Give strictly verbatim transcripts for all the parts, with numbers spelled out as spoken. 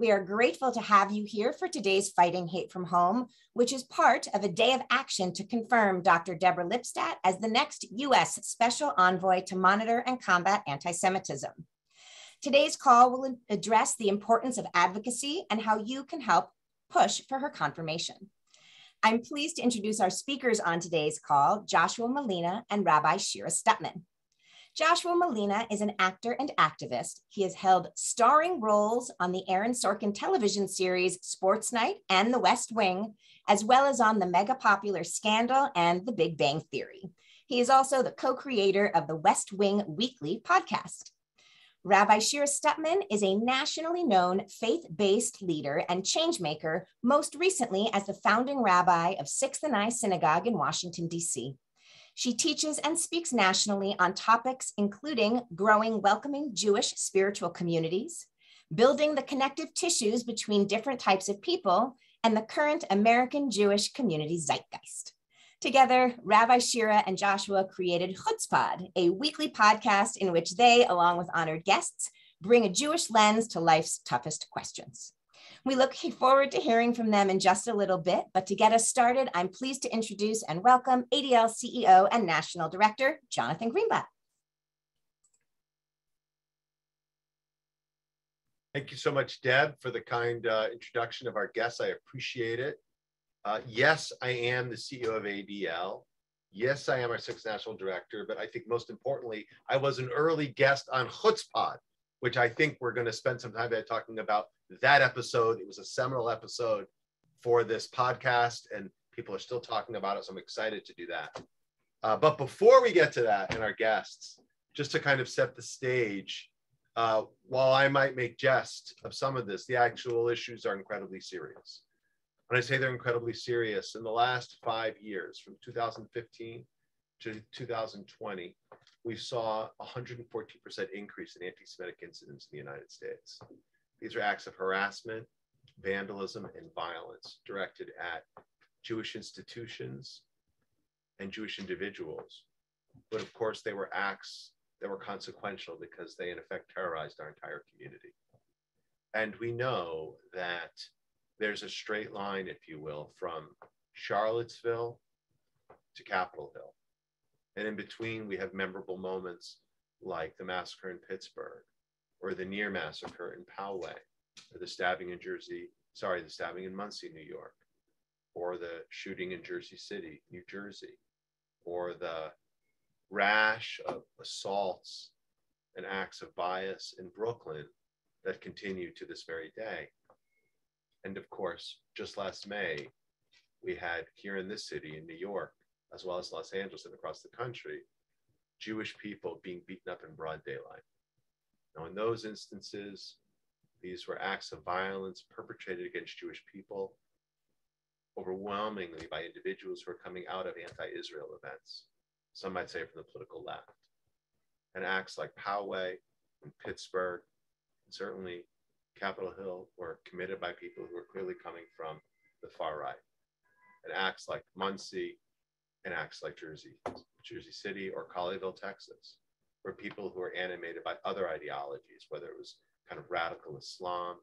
We are grateful to have you here for today's Fighting Hate from Home, which is part of a day of action to confirm Doctor Deborah Lipstadt as the next U S Special Envoy to monitor and combat anti-Semitism. Today's call will address the importance of advocacy and how you can help push for her confirmation. I'm pleased to introduce our speakers on today's call, Joshua Malina and Rabbi Shira Stutman. Joshua Malina is an actor and activist. He has held starring roles on the Aaron Sorkin television series Sports Night and The West Wing, as well as on the mega popular Scandal and The Big Bang Theory. He is also the co-creator of the West Wing Weekly podcast. Rabbi Shira Stutman is a nationally known faith-based leader and changemaker, most recently as the founding rabbi of Sixth and I Synagogue in Washington, D C She teaches and speaks nationally on topics including growing welcoming Jewish spiritual communities, building the connective tissues between different types of people, and the current American Jewish community zeitgeist. Together, Rabbi Shira and Joshua created Chutzpod, a weekly podcast in which they, along with honored guests, bring a Jewish lens to life's toughest questions. We look forward to hearing from them in just a little bit, but to get us started, I'm pleased to introduce and welcome A D L C E O and National Director, Jonathan Greenblatt. Thank you so much, Deb, for the kind uh, introduction of our guests. I appreciate it. Uh, yes, I am the C E O of A D L. Yes, I am our sixth National Director, but I think most importantly, I was an early guest on Chutzpod, which I think we're going to spend some time talking about that episode. It was a seminal episode for this podcast, and people are still talking about it, so I'm excited to do that. Uh, but before we get to that and our guests, just to kind of set the stage, uh, while I might make jest of some of this, the actual issues are incredibly serious. When I say they're incredibly serious, in the last five years, from two thousand fifteen to two thousand twenty, we saw a one hundred fourteen percent increase in anti-Semitic incidents in the United States. These are acts of harassment, vandalism, and violence directed at Jewish institutions and Jewish individuals. But of course, they were acts that were consequential because they, in effect, terrorized our entire community. And we know that there's a straight line, if you will, from Charlottesville to Capitol Hill. And in between, we have memorable moments like the massacre in Pittsburgh, or the near massacre in Poway, or the stabbing in Jersey, sorry, the stabbing in Muncie, New York, or the shooting in Jersey City, New Jersey, or the rash of assaults and acts of bias in Brooklyn that continue to this very day. And of course, just last May, we had here in this city, in New York, as well as Los Angeles and across the country, Jewish people being beaten up in broad daylight. Now, in those instances, these were acts of violence perpetrated against Jewish people, overwhelmingly by individuals who are coming out of anti-Israel events, some might say from the political left. And acts like Poway and Pittsburgh, and certainly Capitol Hill, were committed by people who were clearly coming from the far right. And acts like Monsey and acts like Jersey, Jersey City or Colleyville, Texas, were people who were animated by other ideologies, whether it was kind of radical Islam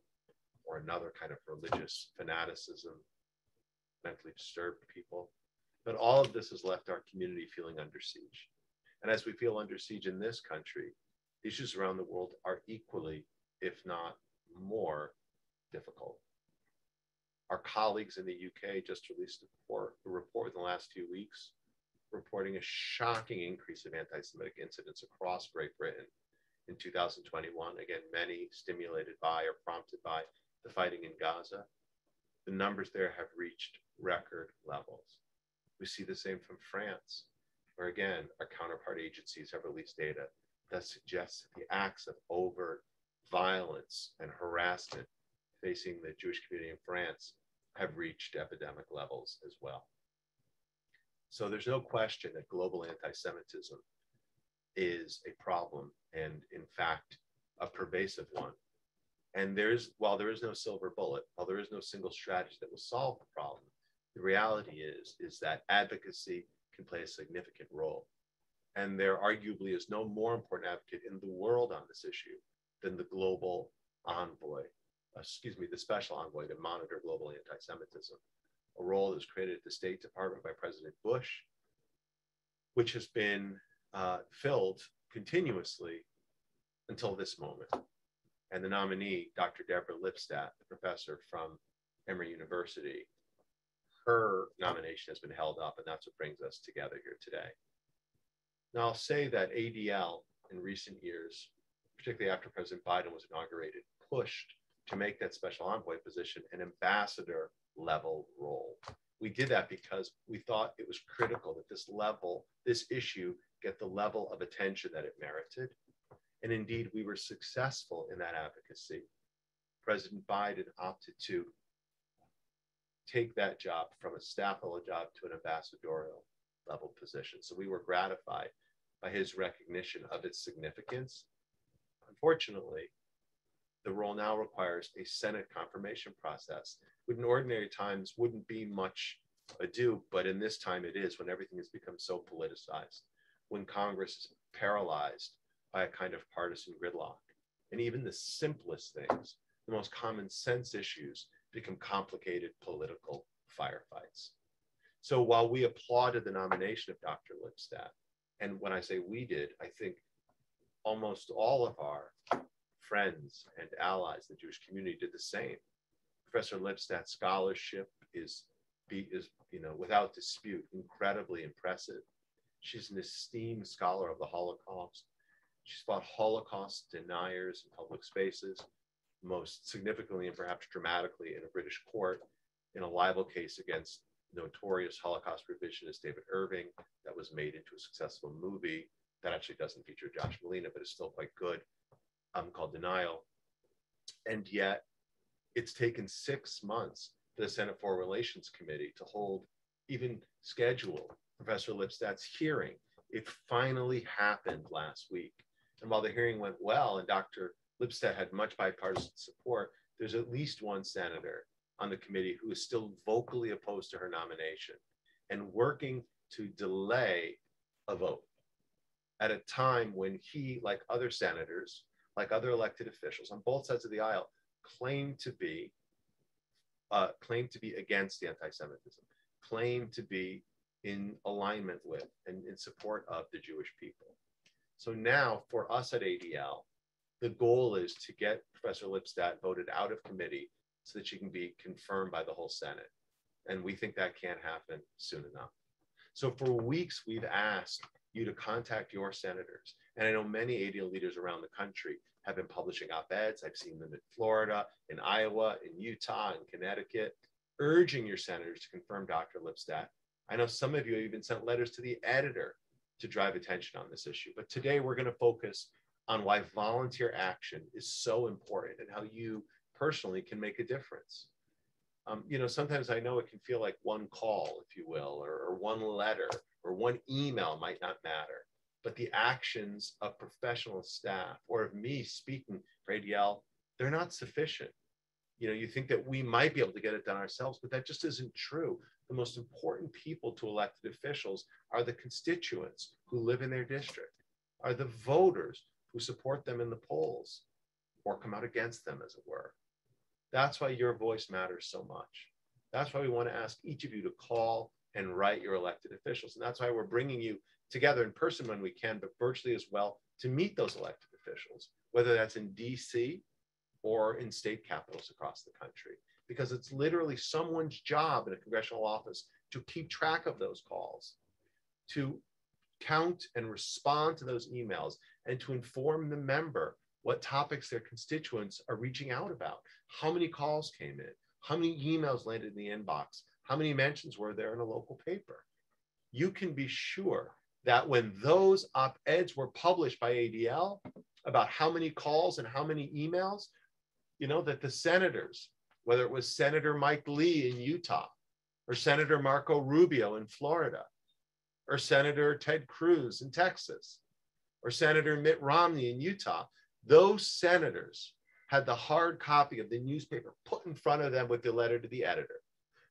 or another kind of religious fanaticism, mentally disturbed people. But all of this has left our community feeling under siege. And as we feel under siege in this country, issues around the world are equally, if not more, difficult. Our colleagues in the U K just released a report, a report in the last few weeks reporting a shocking increase of anti-Semitic incidents across Great Britain in two thousand twenty-one. Again, many stimulated by or prompted by the fighting in Gaza. The numbers there have reached record levels. We see the same from France, where again, our counterpart agencies have released data that suggests that the acts of overt violence and harassment facing the Jewish community in France have reached epidemic levels as well. So there's no question that global anti-Semitism is a problem, and in fact, a pervasive one. And there is, while there is no silver bullet, while there is no single strategy that will solve the problem, the reality is, is that advocacy can play a significant role. And there arguably is no more important advocate in the world on this issue than the global envoy excuse me, the special envoy to monitor global anti-Semitism, a role that was created at the State Department by President Bush, which has been uh, filled continuously until this moment. And the nominee, Doctor Deborah Lipstadt, the professor from Emory University, her nomination has been held up, and that's what brings us together here today. Now, I'll say that A D L in recent years, particularly after President Biden was inaugurated, pushed to make that special envoy position an ambassador level role. We did that because we thought it was critical that this level, this issue, get the level of attention that it merited. And indeed, we were successful in that advocacy. President Biden opted to take that job from a staff level job to an ambassadorial level position. So we were gratified by his recognition of its significance. Unfortunately, the role now requires a Senate confirmation process, which in ordinary times wouldn't be much ado, but in this time it is, when everything has become so politicized, when Congress is paralyzed by a kind of partisan gridlock. And even the simplest things, the most common sense issues, become complicated political firefights. So while we applauded the nomination of Doctor Lipstadt, and when I say we did, I think almost all of our friends and allies in the Jewish community did the same. Professor Lipstadt's scholarship is, is you know, without dispute, incredibly impressive. She's an esteemed scholar of the Holocaust. She's fought Holocaust deniers in public spaces, most significantly and perhaps dramatically in a British court in a libel case against notorious Holocaust revisionist David Irving that was made into a successful movie that actually doesn't feature Joshua Malina, but is still quite good, um, called Denial. And yet it's taken six months for the Senate Foreign Relations Committee to hold, even schedule Professor Lipstadt's hearing. It finally happened last week. And while the hearing went well and Doctor Lipstadt had much bipartisan support, there's at least one senator on the committee who is still vocally opposed to her nomination and working to delay a vote at a time when he, like other senators, like other elected officials on both sides of the aisle, claimed to be, uh, claimed to be against anti-Semitism, claimed to be in alignment with and in support of the Jewish people. So now for us at A D L, the goal is to get Professor Lipstadt voted out of committee so that she can be confirmed by the whole Senate. And we think that can't happen soon enough. So for weeks, we've asked you to contact your senators. And I know many A D L leaders around the country have been publishing op-eds. I've seen them in Florida, in Iowa, in Utah, in Connecticut, urging your senators to confirm Doctor Lipstadt. I know some of you even sent letters to the editor to drive attention on this issue. But today we're going to focus on why volunteer action is so important and how you personally can make a difference. Um, you know, sometimes I know it can feel like one call, if you will, or, or one letter or one email might not matter, but the actions of professional staff or of me speaking for A D L, they're not sufficient. You know, you think that we might be able to get it done ourselves, but that just isn't true. The most important people to elected officials are the constituents who live in their district, are the voters who support them in the polls or come out against them, as it were. That's why your voice matters so much. That's why we want to ask each of you to call and write your elected officials. And that's why we're bringing you together in person when we can, but virtually as well, to meet those elected officials, whether that's in D C or in state capitals across the country, because it's literally someone's job in a congressional office to keep track of those calls, to count and respond to those emails, and to inform the member what topics their constituents are reaching out about. How many calls came in? How many emails landed in the inbox? How many mentions were there in a local paper? You can be sure that when those op-eds were published by A D L about how many calls and how many emails, you know, that the senators, whether it was Senator Mike Lee in Utah or Senator Marco Rubio in Florida or Senator Ted Cruz in Texas or Senator Mitt Romney in Utah, those senators had the hard copy of the newspaper put in front of them with the letter to the editor.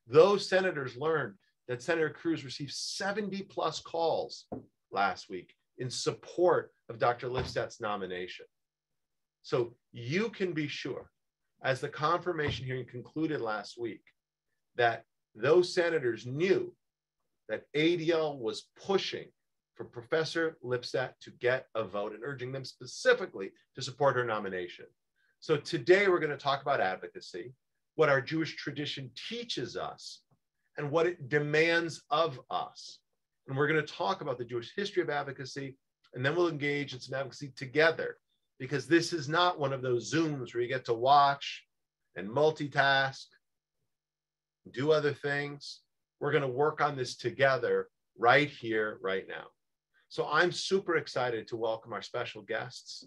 Those senators learned that Senator Cruz received seventy plus calls last week in support of Doctor Lipstadt's nomination. So you can be sure as the confirmation hearing concluded last week, that those senators knew that A D L was pushing for Professor Lipstadt to get a vote and urging them specifically to support her nomination. So today we're going to talk about advocacy, what our Jewish tradition teaches us, and what it demands of us. And we're going to talk about the Jewish history of advocacy, and then we'll engage in some advocacy together, because this is not one of those Zooms where you get to watch and multitask, do other things. We're going to work on this together right here, right now. So I'm super excited to welcome our special guests,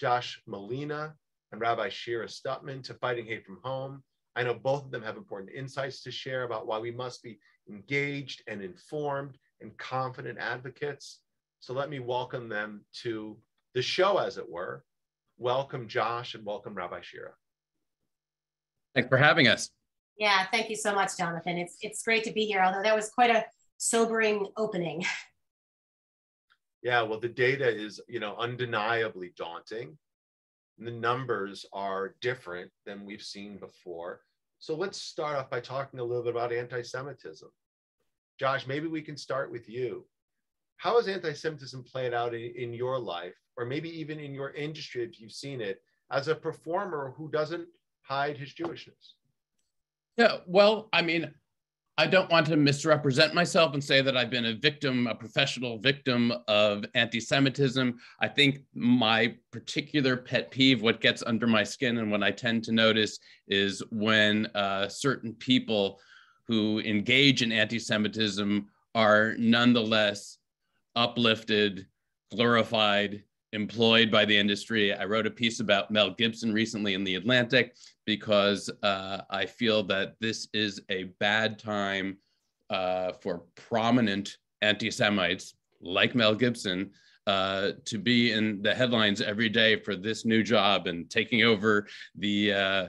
Josh Malina and Rabbi Shira Stutman, to Fighting Hate from Home. I know both of them have important insights to share about why we must be engaged and informed and confident advocates. So let me welcome them to the show, as it were. Welcome, Josh, and welcome, Rabbi Shira. Thanks for having us. Yeah, thank you so much, Jonathan. It's, it's great to be here, although that was quite a sobering opening. Yeah, well, the data is, you know, undeniably daunting. The numbers are different than we've seen before. So let's start off by talking a little bit about anti-Semitism. Josh, maybe we can start with you. How has anti-Semitism played out in, in your life, or maybe even in your industry, if you've seen it, as a performer who doesn't hide his Jewishness? Yeah, well, I mean, I don't want to misrepresent myself and say that I've been a victim, a professional victim of anti-Semitism. I think my particular pet peeve, what gets under my skin and what I tend to notice, is when uh, certain people who engage in anti-Semitism are nonetheless uplifted, glorified, employed by the industry. I wrote a piece about Mel Gibson recently in The Atlantic, because uh, I feel that this is a bad time uh, for prominent anti-Semites like Mel Gibson uh, to be in the headlines every day for this new job and taking over the, uh,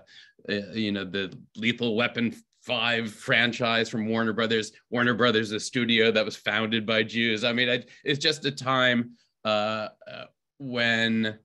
you know, the Lethal Weapon Five franchise from Warner Brothers. Warner Brothers, a studio that was founded by Jews. I mean, I, it's just a time uh, uh, when,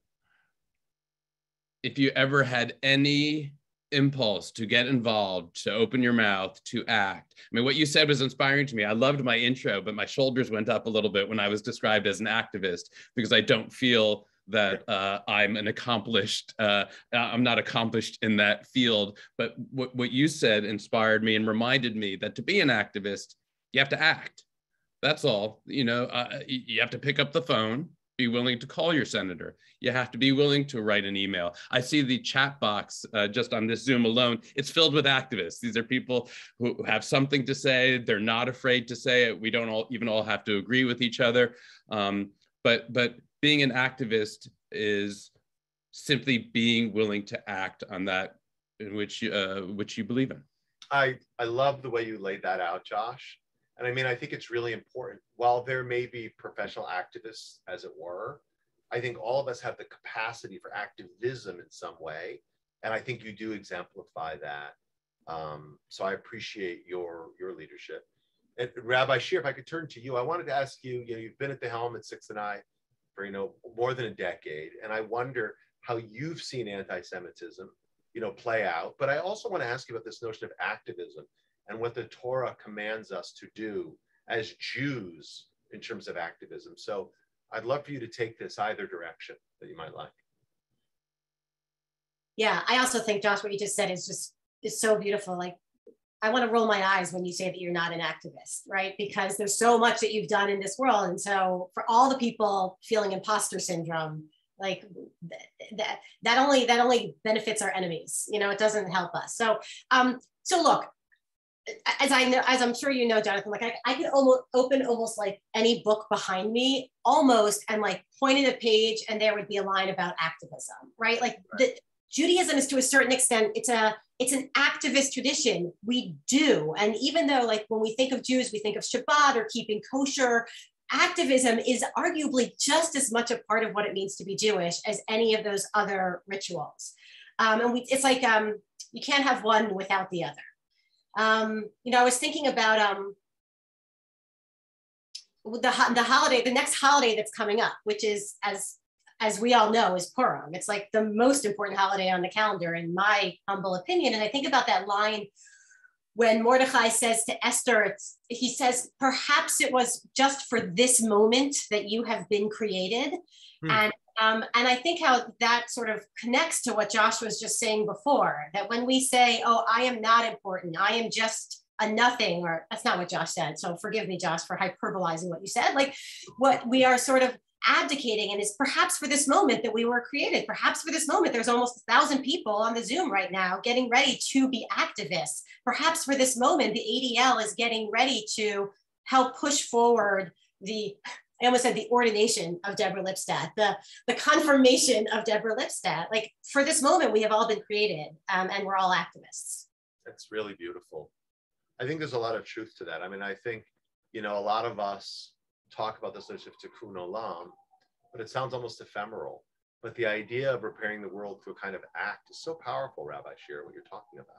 if you ever had any impulse to get involved, to open your mouth, to act. I mean, what you said was inspiring to me. I loved my intro, but my shoulders went up a little bit when I was described as an activist, because I don't feel that uh, I'm an accomplished, uh, I'm not accomplished in that field. But what, what you said inspired me and reminded me that to be an activist, you have to act. That's all. You know, uh, you have to pick up the phone, be willing to call your senator. You have to be willing to write an email. I see the chat box uh, just on this Zoom alone. It's filled with activists. These are people who have something to say. They're not afraid to say it. We don't all, even all have to agree with each other. Um, but, but, Being an activist is simply being willing to act on that in which, uh, which you believe in. I, I love the way you laid that out, Josh. And I mean, I think it's really important. While there may be professional activists, as it were, I think all of us have the capacity for activism in some way. And I think you do exemplify that. Um, so I appreciate your, your leadership. And Rabbi Shira, if I could turn to you, I wanted to ask you, you know, you've been at the helm at Sixth and I for, you know, more than a decade. And I wonder how you've seen anti-Semitism, you know, play out. But I also want to ask you about this notion of activism and what the Torah commands us to do as Jews in terms of activism. So I'd love for you to take this either direction that you might like. Yeah, I also think, Josh, what you just said is just, is so beautiful. Like, I want to roll my eyes when you say that you're not an activist, right? Because there's so much that you've done in this world. And so for all the people feeling imposter syndrome, like th that, that only, that only benefits our enemies, you know, it doesn't help us. So, um, so look, as I know, as I'm sure you know, Jonathan, like I, I could almost open almost like any book behind me almost and like point at a page and there would be a line about activism, right? Like the, Judaism is, to a certain extent, it's a, it's an activist tradition. We do. And even though, like, when we think of Jews, we think of Shabbat or keeping kosher, activism is arguably just as much a part of what it means to be Jewish as any of those other rituals. Um, and we, it's like, um, you can't have one without the other. Um, you know, I was thinking about um, the, the holiday, the next holiday that's coming up, which is, as as we all know, is Purim. It's like the most important holiday on the calendar, in my humble opinion. And I think about that line when Mordechai says to Esther, it's, he says, perhaps it was just for this moment that you have been created. Hmm. And um, and I think how that sort of connects to what Josh was just saying before, that when we say, oh, I am not important, I am just a nothing, or that's not what Josh said. So forgive me, Josh, for hyperbolizing what you said. Like, what we are sort of abdicating, and it's perhaps for this moment that we were created, perhaps for this moment, there's almost a thousand people on the Zoom right now getting ready to be activists. Perhaps for this moment, the A D L is getting ready to help push forward the, I almost said the ordination of Deborah Lipstadt, the, the confirmation of Deborah Lipstadt. Like, for this moment, we have all been created, um, and we're all activists. That's really beautiful. I think there's a lot of truth to that. I mean, I think, you know, a lot of us talk about this notion of tikkun olam, but it sounds almost ephemeral. But the idea of repairing the world through a kind of act is so powerful, Rabbi Shira, what you're talking about.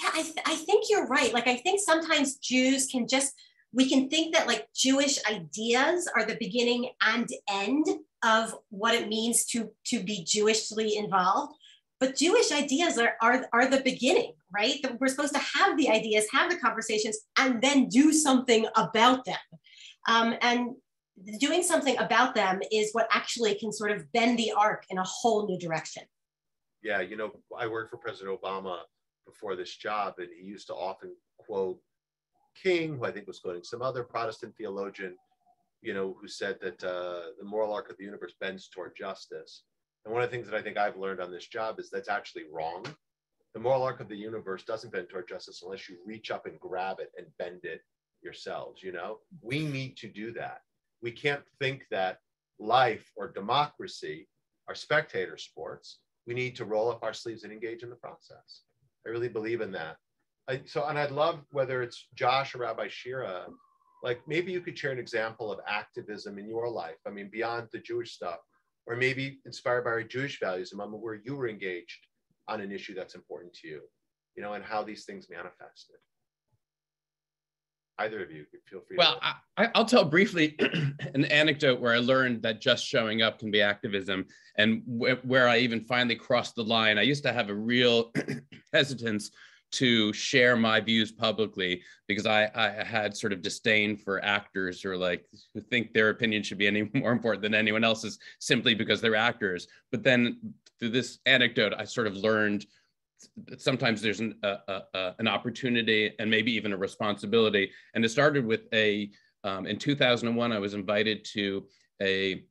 Yeah, I, th- I think you're right. Like, I think sometimes Jews can just, we can think that like Jewish ideas are the beginning and end of what it means to, to be Jewishly involved. But Jewish ideas are, are, are the beginning, right? That we're supposed to have the ideas, have the conversations, and then do something about them. Um, and doing something about them is what actually can sort of bend the arc in a whole new direction. Yeah, you know, I worked for President Obama before this job, and he used to often quote King, who I think was quoting some other Protestant theologian, you know, who said that uh, the moral arc of the universe bends toward justice. And one of the things that I think I've learned on this job is that's actually wrong. The moral arc of the universe doesn't bend toward justice unless you reach up and grab it and bend it yourselves. You know, we need to do that. We can't think that life or democracy are spectator sports. We need to roll up our sleeves and engage in the process. I really believe in that. I, so, and I'd love, whether it's Josh or Rabbi Shira, like maybe you could share an example of activism in your life. I mean, beyond the Jewish stuff, or maybe inspired by our Jewish values, Mama, where you were engaged on an issue that's important to you, you know, and how these things manifested. Either of you, feel free. Well, to... I, I'll tell briefly an anecdote where I learned that just showing up can be activism, and wh- where I even finally crossed the line. I used to have a real hesitance to share my views publicly because I, I had sort of disdain for actors who are like, who think their opinion should be any more important than anyone else's simply because they're actors. But then through this anecdote, I sort of learned that sometimes there's an, uh, uh, an opportunity and maybe even a responsibility. And it started with a, um, in two thousand one, I was invited to a,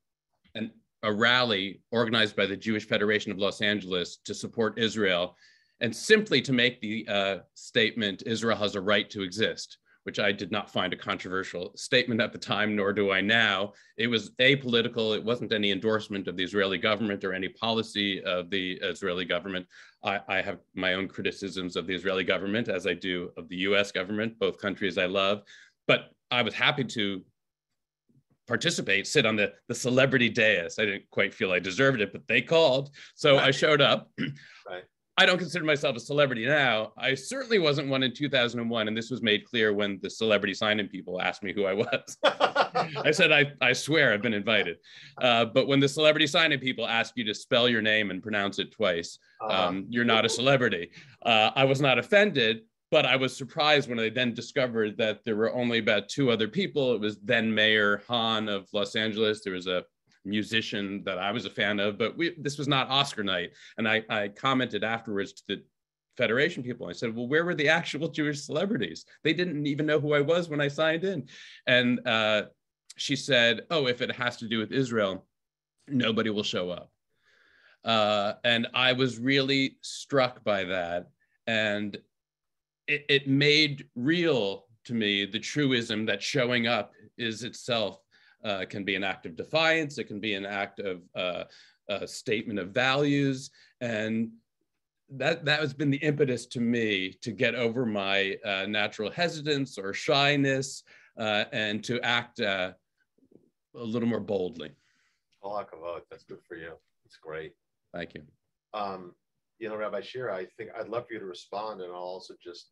an, a rally organized by the Jewish Federation of Los Angeles to support Israel, and simply to make the uh, statement, Israel has a right to exist, which I did not find a controversial statement at the time, nor do I now. It was apolitical. It wasn't any endorsement of the Israeli government or any policy of the Israeli government. I, I have my own criticisms of the Israeli government, as I do of the U S government, both countries I love. But I was happy to participate, sit on the, the celebrity dais. I didn't quite feel I deserved it, but they called. So right. I showed up. Right. I don't consider myself a celebrity now. I certainly wasn't one in two thousand one, and this was made clear when the celebrity sign-in people asked me who I was. I said, I, I swear I've been invited. Uh, but when the celebrity sign-in people ask you to spell your name and pronounce it twice, um, you're not a celebrity. Uh, I was not offended, but I was surprised when I then discovered that there were only about two other people. It was then Mayor Hahn of Los Angeles. There was a musician that I was a fan of, but we, this was not Oscar night. And I, I commented afterwards to the Federation people. I said, well, where were the actual Jewish celebrities? They didn't even know who I was when I signed in. And uh, she said, oh, if it has to do with Israel, nobody will show up. Uh, and I was really struck by that. And it, it made real to me the truism that showing up is itself Uh, can be an act of defiance. It can be an act of uh, a statement of values, and that that has been the impetus to me to get over my uh, natural hesitance or shyness uh, and to act uh, a little more boldly. Oh, that's good for you. It's great. Thank you. Um, you know, Rabbi Shira, I think I'd love for you to respond, and I'll also just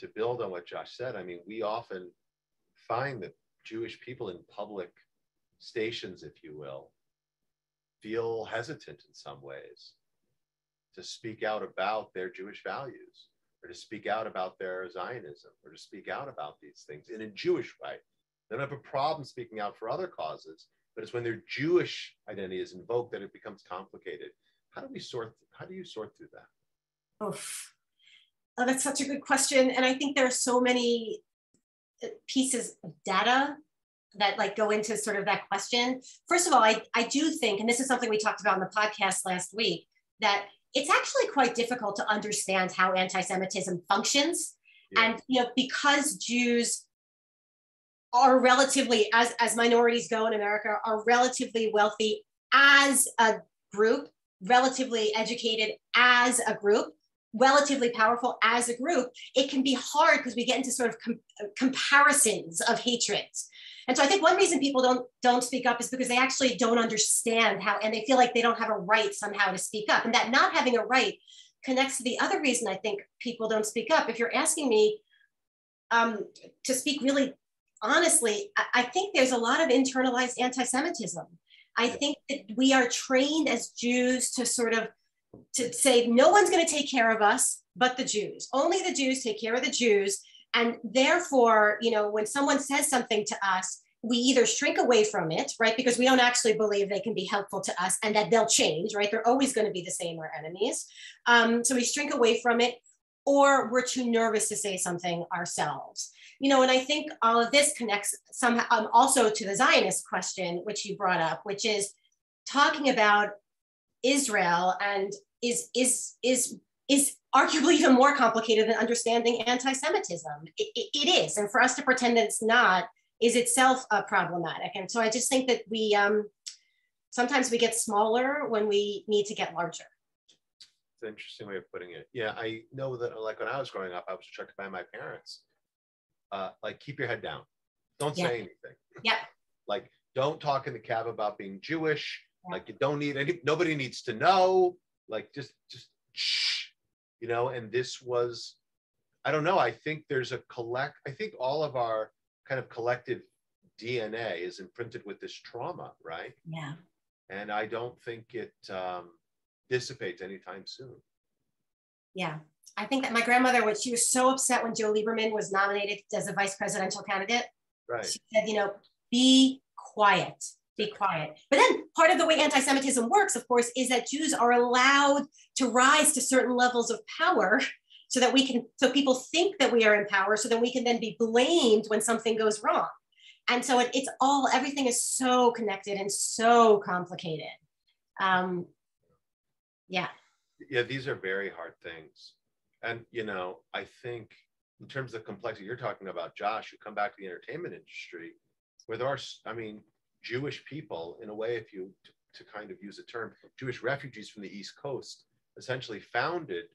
to build on what Josh said. I mean, we often find that Jewish people in public stations, if you will, feel hesitant in some ways to speak out about their Jewish values, or to speak out about their Zionism, or to speak out about these things in a Jewish way. They don't have a problem speaking out for other causes, but it's when their Jewish identity is invoked that it becomes complicated. How do we sort, how do you sort through that? Oof. Oh, that's such a good question. And I think there are so many pieces of data that like go into sort of that question. First of all, I, I do think, and this is something we talked about on the podcast last week, that it's actually quite difficult to understand how anti-Semitism functions. Yeah. And you know, because Jews are relatively, as, as minorities go in America, are relatively wealthy as a group, relatively educated as a group, relatively powerful as a group, it can be hard because we get into sort of com- comparisons of hatred. And so I think one reason people don't, don't speak up is because they actually don't understand how, and they feel like they don't have a right somehow to speak up. And that not having a right connects to the other reason I think people don't speak up. If you're asking me um, to speak really honestly, I, I think there's a lot of internalized anti-Semitism. I think that we are trained as Jews to sort of, to say, no one's going to take care of us but the Jews. Only the Jews take care of the Jews. And therefore, you know, when someone says something to us, we either shrink away from it, right? Because we don't actually believe they can be helpful to us and that they'll change, right? They're always going to be the same, our enemies. Um, so we shrink away from it, or we're too nervous to say something ourselves. You know, and I think all of this connects somehow um, also to the Zionist question, which you brought up, which is talking about Israel, and is is is is arguably even more complicated than understanding anti-Semitism. It, it, it is, and for us to pretend that it's not is itself uh, problematic. And so I just think that we um, sometimes we get smaller when we need to get larger. It's an interesting way of putting it. Yeah, I know that like when I was growing up, I was checked by my parents, uh, like keep your head down, don't yeah. say anything. Yeah. Like don't talk in the cab about being Jewish. Like you don't need any, nobody needs to know, like just, just, shh, you know, and this was, I don't know. I think there's a collect, I think all of our kind of collective D N A is imprinted with this trauma, right? Yeah. And I don't think it um, dissipates anytime soon. Yeah. I think that my grandmother, when she was so upset when Joe Lieberman was nominated as a vice presidential candidate, right. She said, you know, be quiet. Be quiet. But then part of the way anti-Semitism works, of course, is that Jews are allowed to rise to certain levels of power so that we can, so people think that we are in power, so that we can then be blamed when something goes wrong. And so it, it's all, everything is so connected and so complicated. Um, yeah. Yeah, these are very hard things. And, you know, I think in terms of the complexity you're talking about, Josh, you come back to the entertainment industry where there are, I mean, Jewish people, in a way, if you to, to kind of use a term, Jewish refugees from the East Coast essentially founded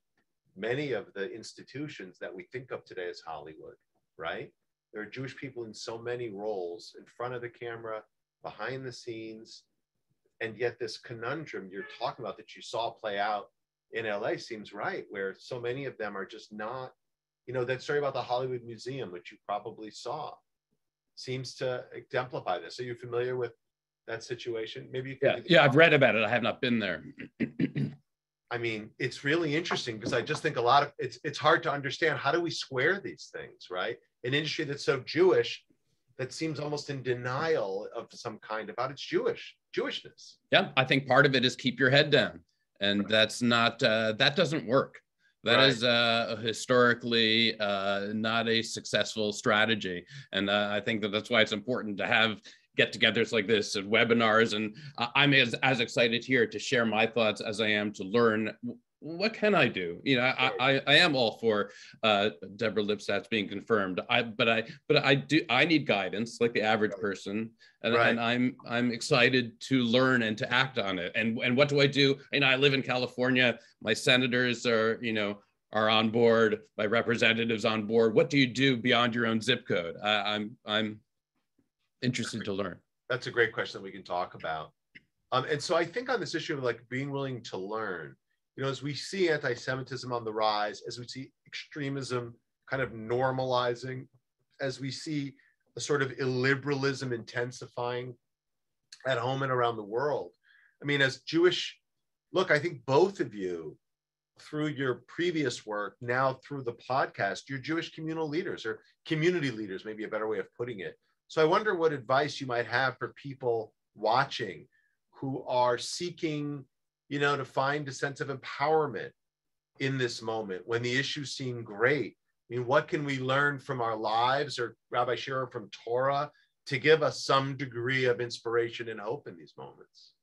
many of the institutions that we think of today as Hollywood, right? There are Jewish people in so many roles, in front of the camera, behind the scenes, and yet this conundrum you're talking about that you saw play out in L A seems right, where so many of them are just not, you know, that story about the Hollywood Museum, which you probably saw, seems to exemplify this. Are you familiar with that situation? Maybe you can. Yeah, yeah, I've read about it. I have not been there. I mean, it's really interesting because I just think a lot of, it's it's hard to understand. How do we square these things, right? An industry that's so Jewish that seems almost in denial of some kind about its Jewish, Jewishness. Yeah, I think part of it is keep your head down. And right. that's not, uh, that doesn't work. That right. is uh, historically uh, not a successful strategy. And uh, I think that that's why it's important to have get-togethers like this and webinars. And uh, I'm as, as excited here to share my thoughts as I am to learn what can I do? You know, I, I, I am all for uh, Deborah Lipstadt's being confirmed. I but I but I do I need guidance like the average person, and, right. and I'm I'm excited to learn and to act on it. And and what do I do? You know, I live in California. My senators are you know are on board. My representatives on board. What do you do beyond your own zip code? I, I'm I'm interested to learn. That's a great question that we can talk about. Um, and so I think on this issue of like being willing to learn. You know, as we see anti-Semitism on the rise, as we see extremism kind of normalizing, as we see a sort of illiberalism intensifying at home and around the world, I mean, as Jewish, look, I think both of you, through your previous work, now through the podcast, you're Jewish communal leaders, or community leaders, maybe a better way of putting it. So I wonder what advice you might have for people watching who are seeking, you know, to find a sense of empowerment in this moment when the issues seem great. I mean, what can we learn from our lives, or Rabbi Shira, from Torah, to give us some degree of inspiration and hope in these moments?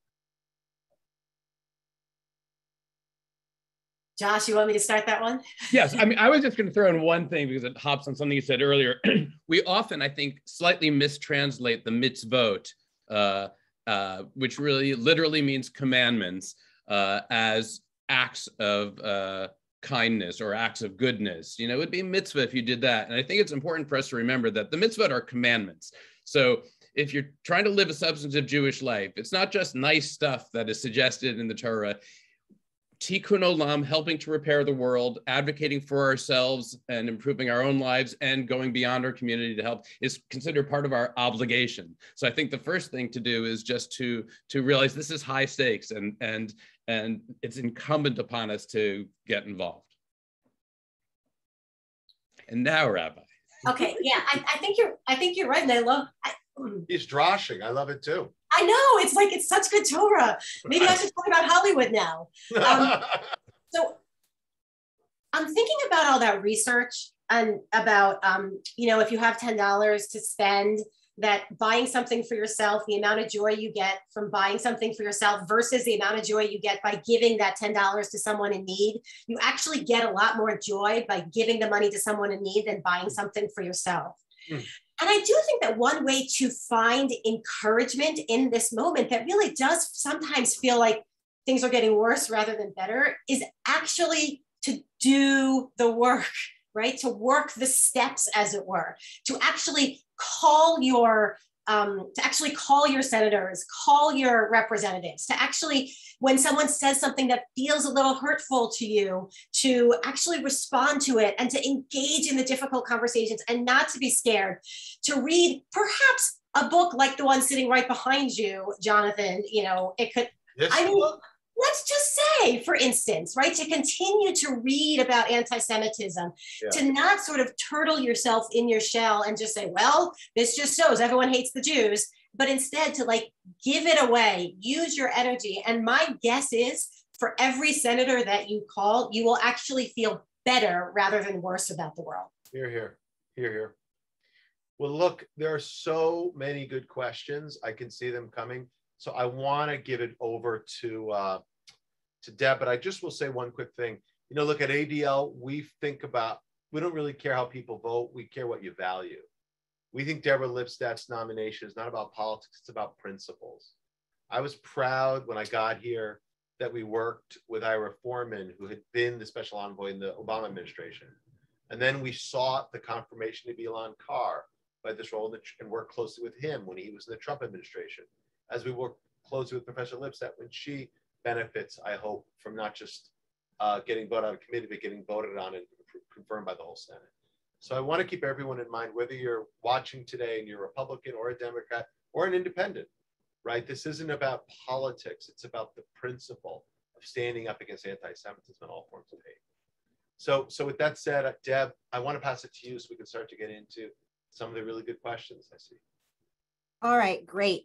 Josh, you want me to start that one? Yes, I mean, I was just going to throw in one thing because it hops on something you said earlier. We often, I think, slightly mistranslate the mitzvot, uh, uh, which really literally means commandments, uh, as acts of uh, kindness or acts of goodness. You know, it would be mitzvah if you did that. And I think it's important for us to remember that the mitzvot are commandments. So if you're trying to live a substantive Jewish life, it's not just nice stuff that is suggested in the Torah. Tikkun olam, helping to repair the world, advocating for ourselves and improving our own lives and going beyond our community to help, is considered part of our obligation. So I think the first thing to do is just to, to realize this is high stakes, and, and, and it's incumbent upon us to get involved. And now, Rabbi. Okay, yeah, I, I think you're I think you're right, and I love I, He's droshing. I love it too. I know, it's like, it's such good Torah. Maybe I should talk about Hollywood now. Um, so I'm thinking about all that research and about, um, you know, if you have ten dollars to spend, that buying something for yourself, the amount of joy you get from buying something for yourself versus the amount of joy you get by giving that ten dollars to someone in need. You actually get a lot more joy by giving the money to someone in need than buying something for yourself. Mm. And I do think that one way to find encouragement in this moment that really does sometimes feel like things are getting worse rather than better is actually to do the work, right? To work the steps, as it were, to actually call your, um, to actually call your senators, call your representatives, to actually, when someone says something that feels a little hurtful to you, to actually respond to it and to engage in the difficult conversations and not to be scared, to read perhaps a book like the one sitting right behind you, Jonathan. You know, it could, yes. I mean, let's just say, for instance, right, to continue to read about anti-Semitism, yeah. to not sort of turtle yourself in your shell and just say, well, this just shows everyone hates the Jews. But instead to like give it away, use your energy. And my guess is for every senator that you call, you will actually feel better rather than worse about the world. Hear, hear, hear, hear. Well, look, there are so many good questions. I can see them coming. So I want to give it over to, uh, to Deb, but I just will say one quick thing. You know, look, at A D L, we think about, we don't really care how people vote. We care what you value. We think Deborah Lipstadt's nomination is not about politics, it's about principles. I was proud when I got here that we worked with Ira Foreman, who had been the special envoy in the Obama administration. And then we sought the confirmation of Elon Carr by this role in the, and worked closely with him when he was in the Trump administration, as we worked closely with Professor Lipstadt when she benefits, I hope, from not just uh, getting voted out of committee, but getting voted on and confirmed by the whole Senate. So I want to keep everyone in mind, whether you're watching today and you're a Republican or a Democrat or an independent, right? This isn't about politics. It's about the principle of standing up against anti-Semitism in all forms of hate. So, so with that said, Deb, I want to pass it to you so we can start to get into some of the really good questions I see. All right, great.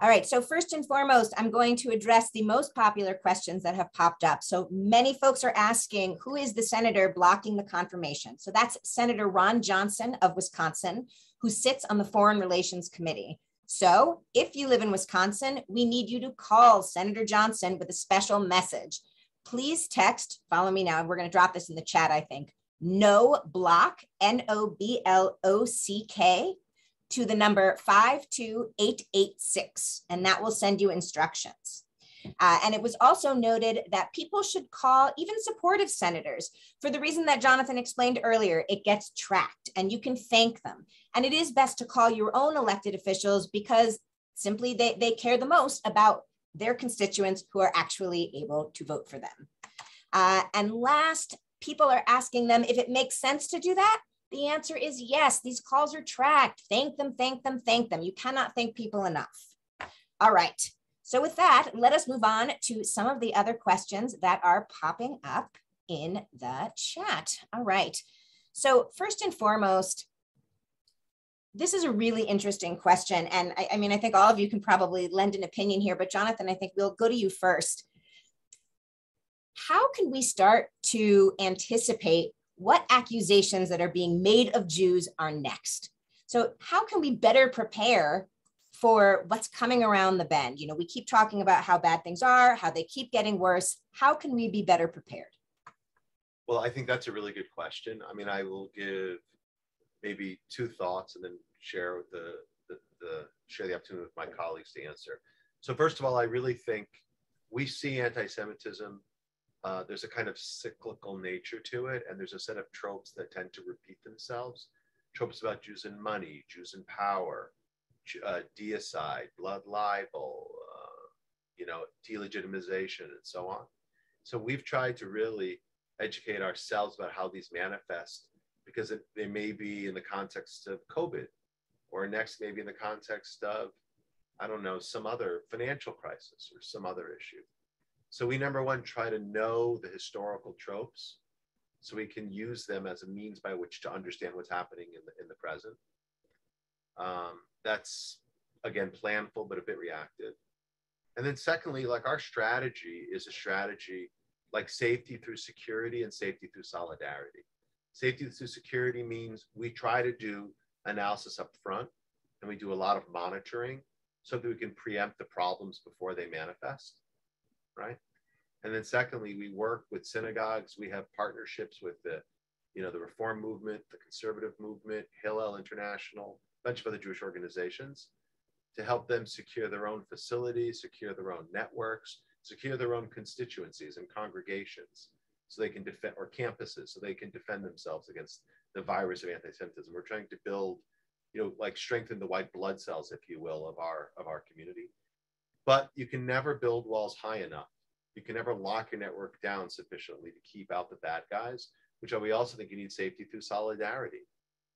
All right, so first and foremost, I'm going to address the most popular questions that have popped up. So many folks are asking, who is the senator blocking the confirmation? So that's Senator Ron Johnson of Wisconsin, who sits on the Foreign Relations Committee. So if you live in Wisconsin, we need you to call Senator Johnson with a special message. Please text, follow me now, and we're gonna drop this in the chat, I think, no block, N O B L O C K, to the number five two eight eight six, and that will send you instructions. Uh, and it was also noted that people should call even supportive senators for the reason that Jonathan explained earlier. It gets tracked and you can thank them. And it is best to call your own elected officials because simply they, they care the most about their constituents who are actually able to vote for them. Uh, and last, people are asking them if it makes sense to do that. The answer is yes, these calls are tracked. Thank them, thank them, thank them. You cannot thank people enough. All right, So with that, let us move on to some of the other questions that are popping up in the chat. All right. So first and foremost, this is a really interesting question. And I, I mean, I think all of you can probably lend an opinion here, but Jonathan, I think we'll go to you first. How can we start to anticipate what accusations that are being made of Jews are next? So how can we better prepare for what's coming around the bend? You know, we keep talking about how bad things are, how they keep getting worse. How can we be better prepared? Well, I think that's a really good question. I mean, I will give maybe two thoughts and then share with the, the, the share the opportunity with my colleagues to answer. So first of all, I really think we see anti-Semitism. Uh, there's a kind of cyclical nature to it, and there's a set of tropes that tend to repeat themselves. Tropes about Jews and money, Jews and power, uh, deicide, blood libel, uh, you know, delegitimization, and so on. So we've tried to really educate ourselves about how these manifest, because it, they may be in the context of COVID, or next maybe in the context of, I don't know, some other financial crisis or some other issue. So we, number one, try to know the historical tropes so we can use them as a means by which to understand what's happening in the, in the present. Um, that's, again, planful, but a bit reactive. And then secondly, like our strategy is a strategy like safety through security and safety through solidarity. Safety through security means we try to do analysis up front, and we do a lot of monitoring so that we can preempt the problems before they manifest. Right. And then secondly, we work with synagogues. We have partnerships with the, you know, the Reform movement, the Conservative movement, Hillel International, a bunch of other Jewish organizations to help them secure their own facilities, secure their own networks, secure their own constituencies and congregations so they can defend, or campuses, so they can defend themselves against the virus of anti-Semitism. We're trying to build, you know, like strengthen the white blood cells, if you will, of our, of our community. But you can never build walls high enough. You can never lock your network down sufficiently to keep out the bad guys, which we also think you need safety through solidarity.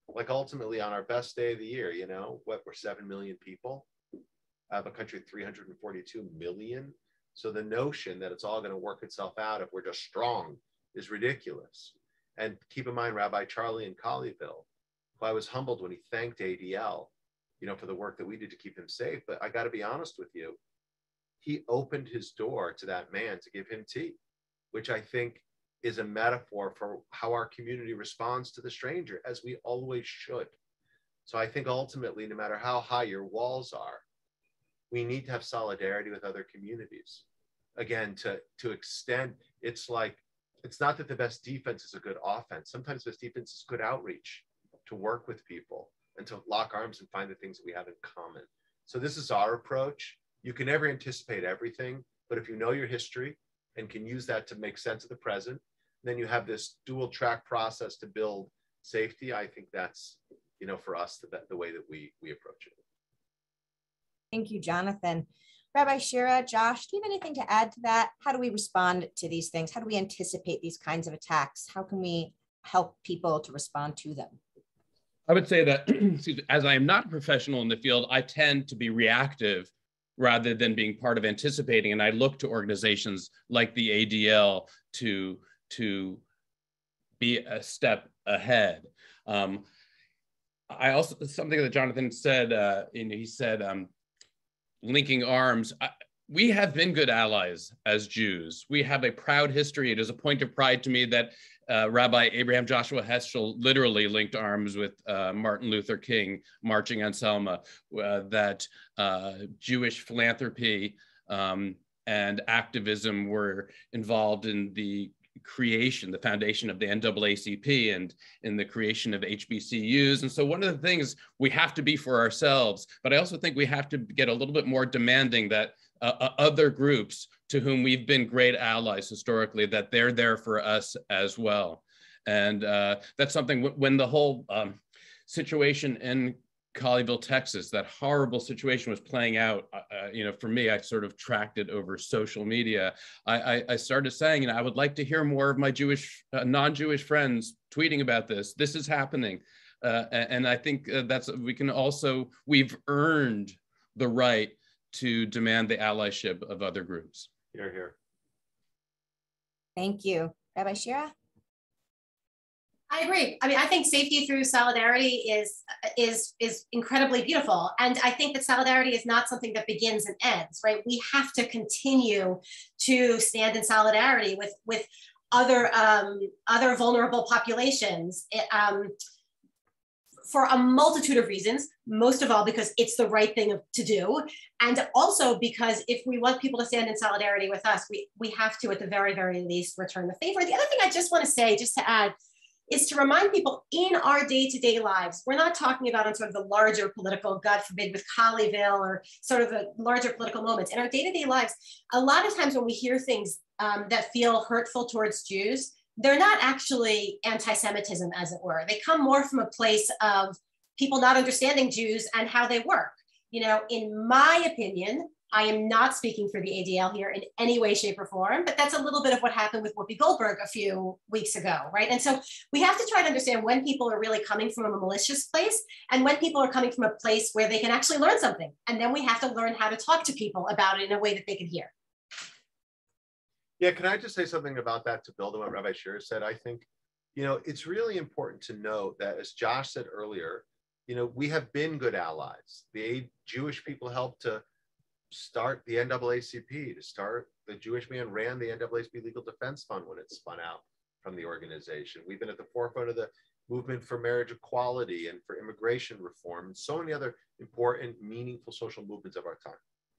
Like ultimately on our best day of the year, you know, what, we're seven million people. I have a country of three hundred forty-two million. So the notion that it's all going to work itself out if we're just strong is ridiculous. And keep in mind, Rabbi Charlie in Colleyville, who I was humbled when he thanked A D L, you know, for the work that we did to keep him safe. But I got to be honest with you. He opened his door to that man to give him tea, which I think is a metaphor for how our community responds to the stranger, as we always should. So I think ultimately, no matter how high your walls are, we need to have solidarity with other communities. Again, to, to extend, it's like, it's not that the best defense is a good offense. Sometimes the best defense is good outreach, to work with people and to lock arms and find the things that we have in common. So this is our approach. You can never anticipate everything, but if you know your history and can use that to make sense of the present, then you have this dual track process to build safety. I think that's, you know, for us, the, the way that we, we approach it. Thank you, Jonathan. Rabbi Shira, Josh, do you have anything to add to that? How do we respond to these things? How do we anticipate these kinds of attacks? How can we help people to respond to them? I would say that as I am not a professional in the field, I tend to be reactive rather than being part of anticipating. And I look to organizations like the A D L to, to be a step ahead. Um, I also, something that Jonathan said, uh, you know, he said, um, linking arms. I, we have been good allies as Jews. We have a proud history. It is a point of pride to me that uh, Rabbi Abraham Joshua Heschel literally linked arms with uh, Martin Luther King marching on Selma, uh, that uh, Jewish philanthropy um, and activism were involved in the creation, the foundation of the N double A C P and in the creation of H B C Us. And so one of the things we have to be for ourselves, but I also think we have to get a little bit more demanding that uh, other groups to whom we've been great allies historically, that they're there for us as well. And uh, that's something when the whole um, situation in Colleyville, Texas, that horrible situation was playing out, uh, you know, for me, I sort of tracked it over social media. I, I, I started saying, you know, I would like to hear more of my Jewish, uh, non-Jewish friends tweeting about this. This is happening. Uh, and I think uh, that's, we can also, we've earned the right to demand the allyship of other groups. Hear, hear. Thank you. Rabbi Shira? I agree. I mean, I think safety through solidarity is, is, is incredibly beautiful. And I think that solidarity is not something that begins and ends, right? We have to continue to stand in solidarity with, with other, um, other vulnerable populations um, for a multitude of reasons, most of all because it's the right thing to do. And also because if we want people to stand in solidarity with us, we, we have to, at the very, very least, return the favor. The other thing I just want to say, just to add, is to remind people in our day-to-day lives, we're not talking about on sort of the larger political, God forbid, with Colleyville or sort of the larger political moments. In our day-to-day lives, a lot of times when we hear things um, that feel hurtful towards Jews, they're not actually anti-Semitism, as it were. They come more from a place of people not understanding Jews and how they work. You know, in my opinion, I am not speaking for the A D L here in any way, shape, or form, but that's a little bit of what happened with Whoopi Goldberg a few weeks ago, right? And so we have to try to understand when people are really coming from a malicious place and when people are coming from a place where they can actually learn something. And then we have to learn how to talk to people about it in a way that they can hear. Yeah, can I just say something about that to build on what Rabbi Shira said? I think, you know, it's really important to note that, as Josh said earlier, you know, we have been good allies. The Jewish people helped to start the N double A C P, to start, the Jewish man ran the N double A C P Legal Defense Fund when it spun out from the organization. We've been at the forefront of the movement for marriage equality and for immigration reform, and so many other important, meaningful social movements of our time.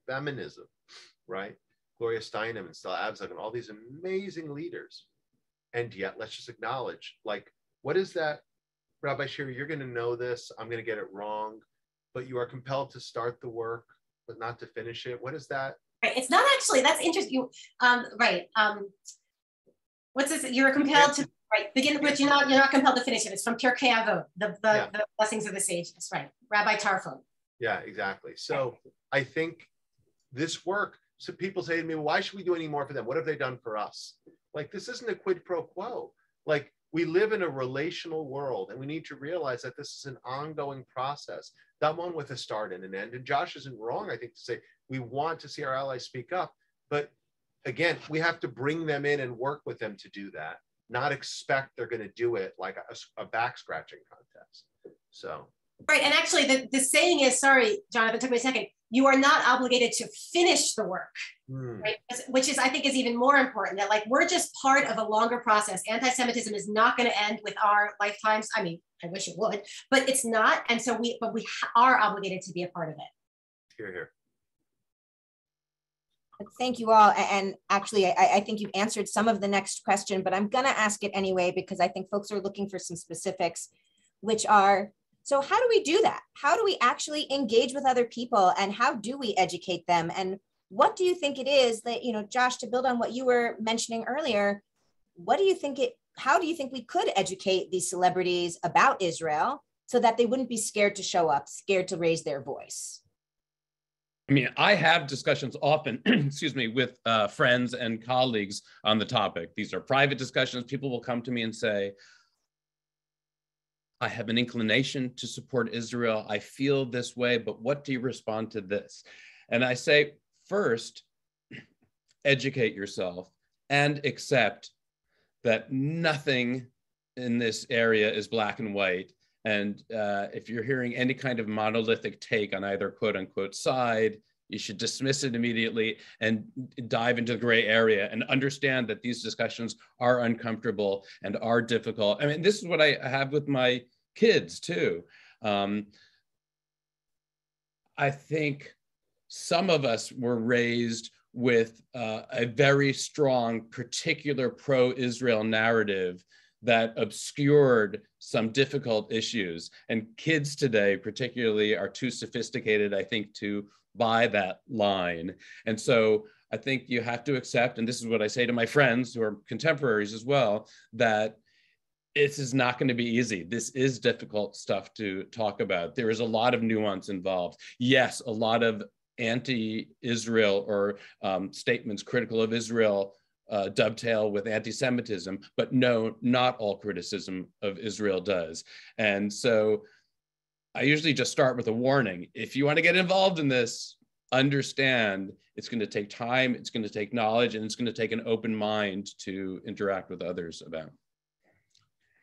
Feminism, right? Gloria Steinem and Stella Abzug and all these amazing leaders. And yet, let's just acknowledge, like, what is that? Rabbi Shira, you're gonna know this, I'm gonna get it wrong, but you are compelled to start the work, but not to finish it. What is that? Right. It's not actually, that's interesting. Um, right. Um, what's this? You're compelled to right, begin, but you're not, you're not compelled to finish it. It's from Pirkei Avot, the, the, yeah. the blessings of the sage. That's right. Rabbi Tarfon. Yeah, exactly. So I think this work, so people say to me, why should we do any more for them? What have they done for us? Like, this isn't a quid pro quo. Like, we live in a relational world, and we need to realize that this is an ongoing process, not one with a start and an end. And Josh isn't wrong, I think, to say we want to see our allies speak up. But again, we have to bring them in and work with them to do that, not expect they're going to do it like a, a back-scratching contest. So. Right. And actually, the, the saying is, sorry, Jonathan, took me a second, you are not obligated to finish the work, mm. right? Which is, I think, is even more important, that like we're just part of a longer process. Anti-Semitism is not going to end with our lifetimes. I mean, I wish it would, but it's not. And so we, but we are obligated to be a part of it. Hear, hear. Thank you all. And actually, I, I think you've answered some of the next question, but I'm going to ask it anyway, because I think folks are looking for some specifics, which are, so how do we do that? How do we actually engage with other people, and how do we educate them? And what do you think it is that, you know, Josh, to build on what you were mentioning earlier, what do you think it, how do you think we could educate these celebrities about Israel so that they wouldn't be scared to show up, scared to raise their voice? I mean, I have discussions often, excuse me, with uh, friends and colleagues on the topic. These are private discussions. People will come to me and say, I have an inclination to support Israel. I feel this way, but what do you respond to this? And I say, first, educate yourself and accept that nothing in this area is black and white. And uh, if you're hearing any kind of monolithic take on either quote unquote side, you should dismiss it immediately and dive into the gray area and understand that these discussions are uncomfortable and are difficult. I mean, this is what I have with my kids too. Um, I think some of us were raised with uh, a very strong particular pro-Israel narrative that obscured some difficult issues. And kids today particularly are too sophisticated, I think, to by that line. And so I think you have to accept, and this is what I say to my friends who are contemporaries as well, that this is not going to be easy. This is difficult stuff to talk about. There is a lot of nuance involved. Yes, a lot of anti-Israel or um, statements critical of Israel uh, dovetail with anti-Semitism, but no, not all criticism of Israel does. And so I usually just start with a warning. If you want to get involved in this, understand it's going to take time, it's going to take knowledge, and it's going to take an open mind to interact with others about.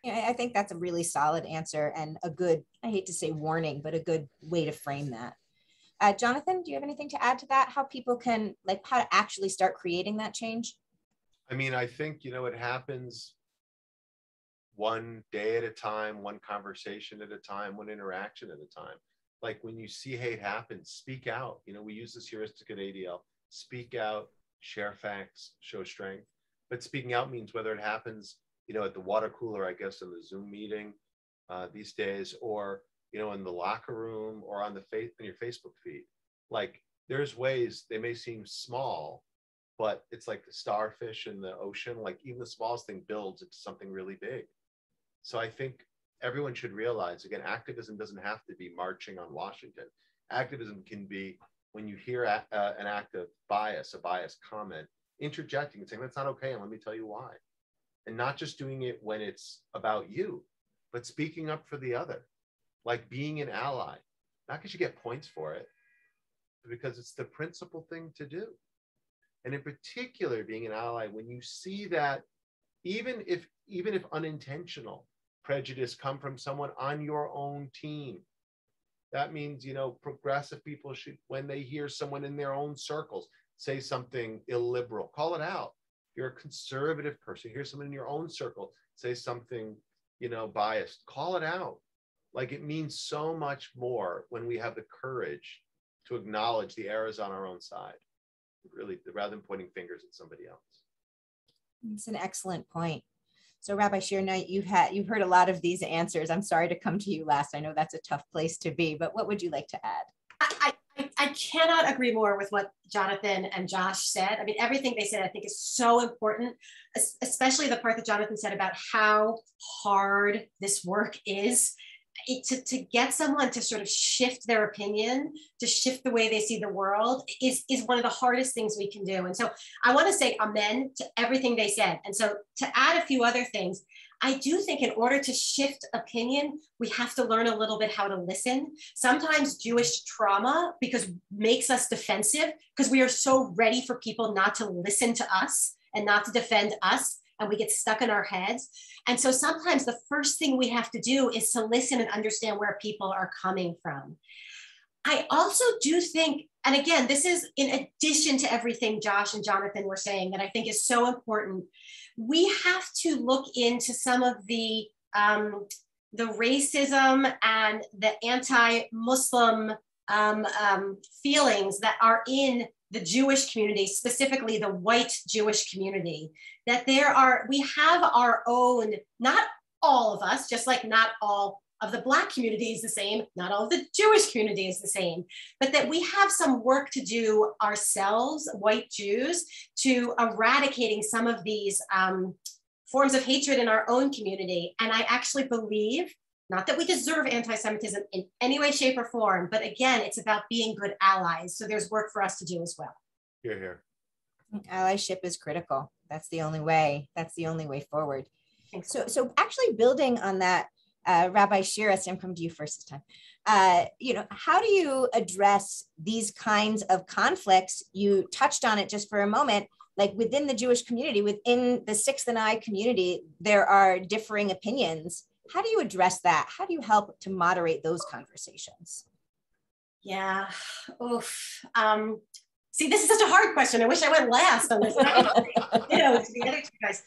Yeah, I think that's a really solid answer and a good, I hate to say warning, but a good way to frame that. Uh, Jonathan, do you have anything to add to that? How people can, like, how to actually start creating that change? I mean, I think, you know, it happens one day at a time, one conversation at a time, one interaction at a time. Like when you see hate happen, speak out. You know, we use this heuristic at A D L, speak out, share facts, show strength. But speaking out means whether it happens, you know, at the water cooler, I guess, in the Zoom meeting uh, these days, or, you know, in the locker room, or on the face in your Facebook feed. Like there's ways, they may seem small, but it's like the starfish in the ocean. Like even the smallest thing builds into something really big. So I think everyone should realize, again, activism doesn't have to be marching on Washington. Activism can be when you hear a, uh, an act of bias, a biased comment, interjecting and saying, that's not okay, and let me tell you why. And not just doing it when it's about you, but speaking up for the other, like being an ally, not because you get points for it, but because it's the principal thing to do. And in particular, being an ally, when you see that, even if, even if unintentional prejudice come from someone on your own team, that means, you know, progressive people should, when they hear someone in their own circles say something illiberal, call it out. You're a conservative person, hear someone in your own circle say something, you know, biased, call it out. Like it means so much more when we have the courage to acknowledge the errors on our own side, really, rather than pointing fingers at somebody else. That's an excellent point. So Rabbi Shira, you've had, you've heard a lot of these answers. I'm sorry to come to you last. I know that's a tough place to be, but what would you like to add? I, I, I cannot agree more with what Jonathan and Josh said. I mean, everything they said, I think, is so important, especially the part that Jonathan said about how hard this work is. It, to, to get someone to sort of shift their opinion, to shift the way they see the world is, is one of the hardest things we can do. And so I want to say amen to everything they said. And so to add a few other things, I do think in order to shift opinion, we have to learn a little bit how to listen. Sometimes Jewish trauma because makes us defensive because we are so ready for people not to listen to us and not to defend us. And we get stuck in our heads. And so sometimes the first thing we have to do is to listen and understand where people are coming from. I also do think, and again, this is in addition to everything Josh and Jonathan were saying that I think is so important, we have to look into some of the, um, the racism and the anti-Muslim um, um, feelings that are in the Jewish community, specifically the white Jewish community, that there are, we have our own, not all of us, just like not all of the Black community is the same, not all of the Jewish community is the same, but that we have some work to do ourselves, white Jews, to eradicating some of these um, forms of hatred in our own community. And I actually believe, not that we deserve anti-Semitism in any way, shape, or form, but again, it's about being good allies. So there's work for us to do as well. Hear, hear. Allyship is critical. That's the only way. That's the only way forward. So, so actually building on that, uh, Rabbi Shira, I'm coming to you first this time. Uh, you know, how do you address these kinds of conflicts? You touched on it just for a moment. Like within the Jewish community, within the Sixth and I community, there are differing opinions. How do you address that? How do you help to moderate those conversations? Yeah, oof. Um, see, this is such a hard question. I wish I went last on this. You know, to the other two guys.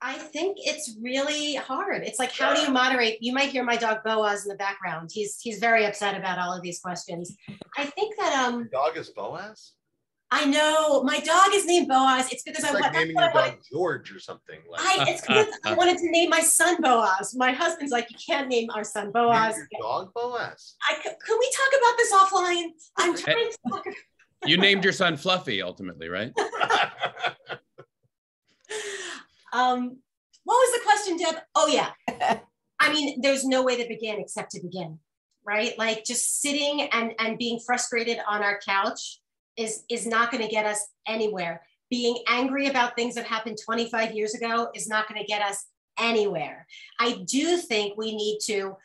I think it's really hard. It's like, how do you moderate? You might hear my dog Boaz in the background. He's he's very upset about all of these questions. I think that- um, Your dog is Boaz? I know, my dog is named Boaz. It's because it's I like want- naming your dog I, George or something. Like. I, it's because I wanted to name my son Boaz. My husband's like, you can't name our son Boaz. Name your dog Boaz. I, can we talk about this offline? I'm trying to talk about You named your son Fluffy ultimately, right? um, what was the question, Deb? Oh yeah. I mean, there's no way to begin except to begin, right? Like just sitting and, and being frustrated on our couch is, is not going to get us anywhere. Being angry about things that happened twenty-five years ago is not going to get us anywhere. I do think we need to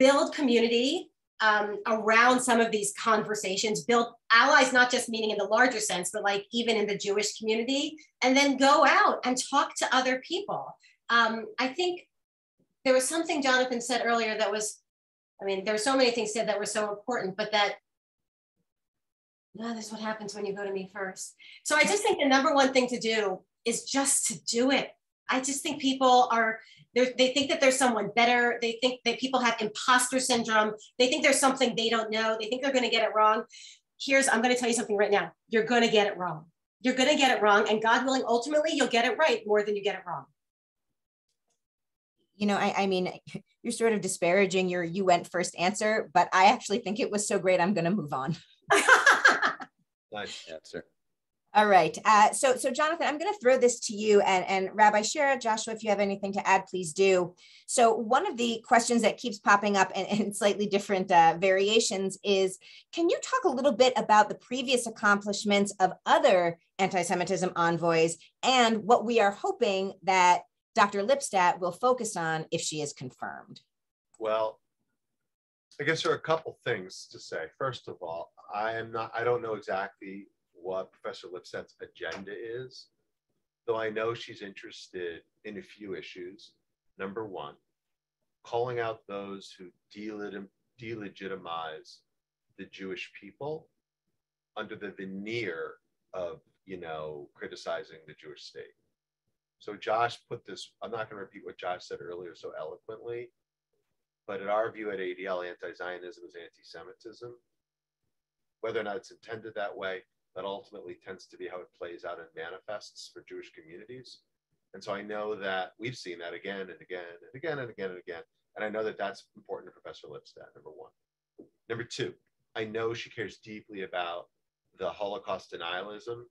build community, um, around some of these conversations, build allies, not just meaning in the larger sense, but like even in the Jewish community, and then go out and talk to other people. Um, I think there was something Jonathan said earlier that was, I mean, there were so many things said that were so important, but that, no, this is what happens when you go to me first. So I just think the number one thing to do is just to do it. I just think people are, they think that there's someone better. They think that people have imposter syndrome. They think there's something they don't know. They think they're going to get it wrong. Here's, I'm going to tell you something right now. You're going to get it wrong. You're going to get it wrong. And God willing, ultimately, you'll get it right more than you get it wrong. You know, I, I mean, you're sort of disparaging your you went first answer, but I actually think it was so great. I'm going to move on. Nice answer. All right. Uh, so, so Jonathan, I'm going to throw this to you, and, and Rabbi Shira, Joshua, if you have anything to add, please do. So one of the questions that keeps popping up and, and slightly different uh, variations is, can you talk a little bit about the previous accomplishments of other anti-Semitism envoys and what we are hoping that Doctor Lipstadt will focus on if she is confirmed? Well, I guess there are a couple things to say. First of all, I am not, I don't know exactly what Professor Lipstadt's agenda is, though I know she's interested in a few issues. Number one, calling out those who delegitimize the Jewish people under the veneer of, you know, criticizing the Jewish state. So Josh put this, I'm not going to repeat what Josh said earlier so eloquently, but in our view at A D L, anti-Zionism is anti-Semitism. Whether or not it's intended that way, that ultimately tends to be how it plays out and manifests for Jewish communities. And so I know that we've seen that again and again and again and again and again. And I know that that's important to Professor Lipstadt, number one. Number two, I know she cares deeply about the Holocaust denialism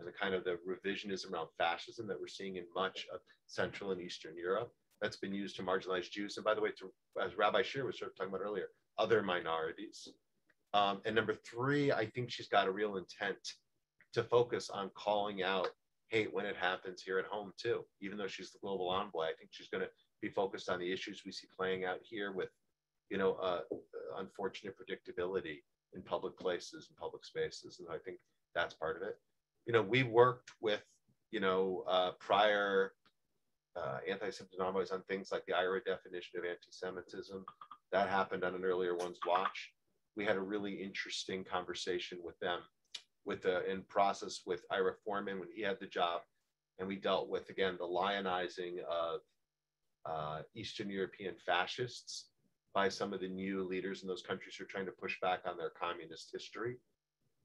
and the kind of the revisionism around fascism that we're seeing in much of Central and Eastern Europe that's been used to marginalize Jews. And by the way, to, as Rabbi Shira was sort of talking about earlier, other minorities. Um, and number three, I think she's got a real intent to focus on calling out hate when it happens here at home too. Even though she's the global envoy, I think she's going to be focused on the issues we see playing out here with, you know, uh, unfortunate predictability in public places and public spaces. And I think that's part of it. You know, we worked with, you know, uh, prior uh, anti-Semitism envoys on things like the I R A definition of anti-Semitism. That happened on an earlier one's watch. We had a really interesting conversation with them, with the in process with Ira Foreman when he had the job, and we dealt with again the lionizing of uh, Eastern European fascists by some of the new leaders in those countries who are trying to push back on their communist history,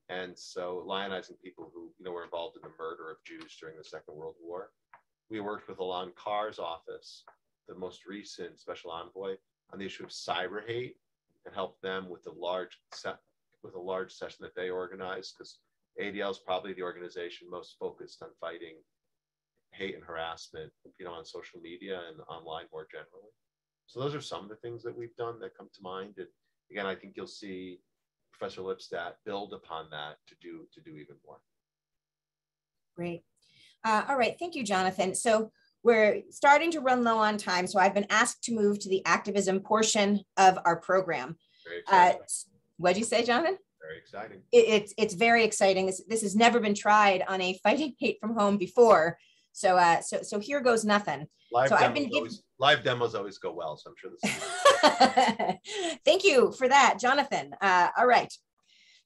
and so lionizing people who you know were involved in the murder of Jews during the Second World War. We worked with Alon Carr's office, the most recent special envoy, on the issue of cyber hate, and help them with a large set, with a large session that they organized, because A D L is probably the organization most focused on fighting hate and harassment, you know, on social media and online more generally. So those are some of the things that we've done that come to mind. And again, I think you'll see Professor Lipstadt build upon that to do to do even more. Great. Uh, all right. Thank you, Jonathan. So we're starting to run low on time, so I've been asked to move to the activism portion of our program. Uh, what'd you say, Jonathan? Very exciting. It, it's, it's very exciting. This, this has never been tried on a Fighting Hate from Home before, so uh, so so here goes nothing. Live, so demos I've been always, giving... live demos always go well, so I'm sure this is... Thank you for that, Jonathan. Uh, all right.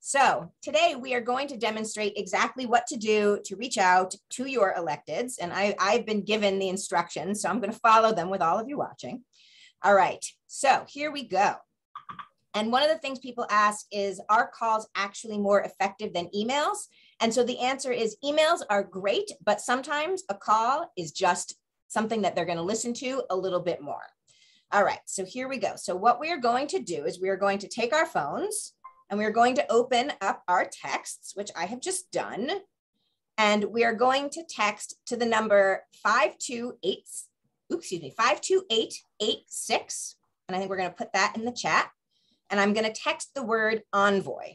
So today we are going to demonstrate exactly what to do to reach out to your electeds. And I, I've been given the instructions, so I'm going to follow them with all of you watching. All right, so here we go. And one of the things people ask is, are calls actually more effective than emails? And so the answer is emails are great, but sometimes a call is just something that they're going to listen to a little bit more. All right, so here we go. So what we are going to do is we are going to take our phones, and we're going to open up our texts, which I have just done. And we are going to text to the number five two eight, oops, excuse me, five two eight eight six. And I think we're gonna put that in the chat. And I'm gonna text the word envoy.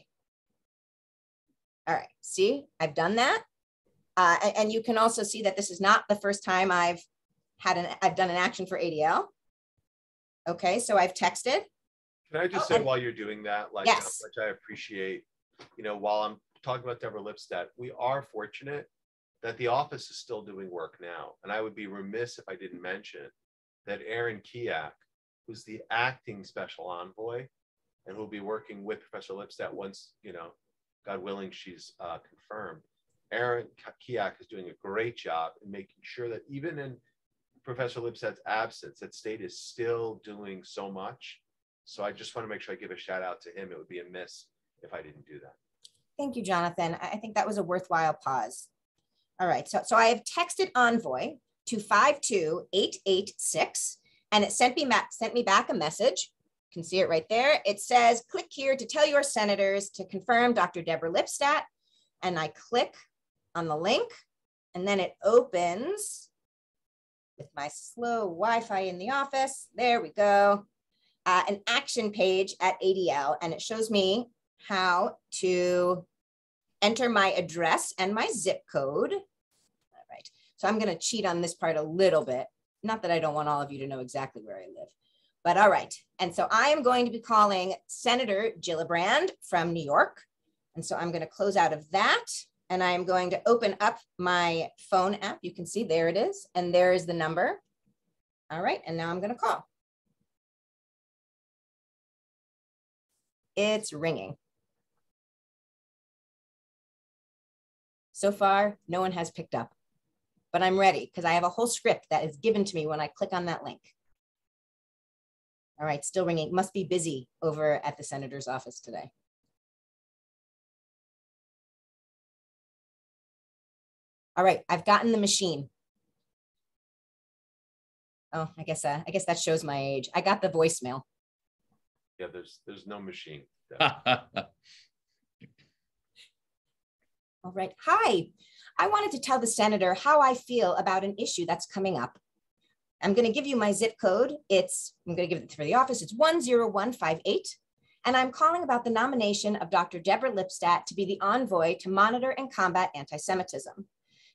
All right, see, I've done that. Uh, and you can also see that this is not the first time I've had an, I've done an action for A D L. Okay, so I've texted. Can I just oh, say and, while you're doing that, like yes. how much I appreciate, you know, while I'm talking about Deborah Lipstadt, we are fortunate that the office is still doing work now. And I would be remiss if I didn't mention that Aaron Kiak, who's the acting special envoy, and who'll be working with Professor Lipstadt once, you know, God willing, she's uh, confirmed. Aaron Kiak is doing a great job in making sure that even in Professor Lipstadt's absence, that state is still doing so much. So I just want to make sure I give a shout out to him. It would be amiss if I didn't do that. Thank you, Jonathan. I think that was a worthwhile pause. All right, so, so I have texted Envoy to five two eight eight six, and it sent me, sent me back a message. You can see it right there. It says, click here to tell your senators to confirm Doctor Deborah Lipstadt. And I click on the link, and then it opens with my slow Wi-Fi in the office. There we go. Uh, an action page at A D L, and it shows me how to enter my address and my zip code. All right, so I'm gonna cheat on this part a little bit. Not that I don't want all of you to know exactly where I live, but all right. And so I am going to be calling Senator Gillibrand from New York. And so I'm gonna close out of that, and I'm going to open up my phone app. You can see there it is, and there is the number. All right, and now I'm gonna call. It's ringing. So far, no one has picked up, but I'm ready because I have a whole script that is given to me when I click on that link. All right, still ringing. Must be busy over at the senator's office today. All right, I've gotten the machine. Oh, I guess uh, I guess that shows my age. I got the voicemail. Yeah, there's there's no machine. All right. Hi, I wanted to tell the senator how I feel about an issue that's coming up. I'm going to give you my zip code. It's I'm going to give it for the office. It's one zero one five eight. And I'm calling about the nomination of Doctor Deborah Lipstadt to be the envoy to monitor and combat anti-Semitism.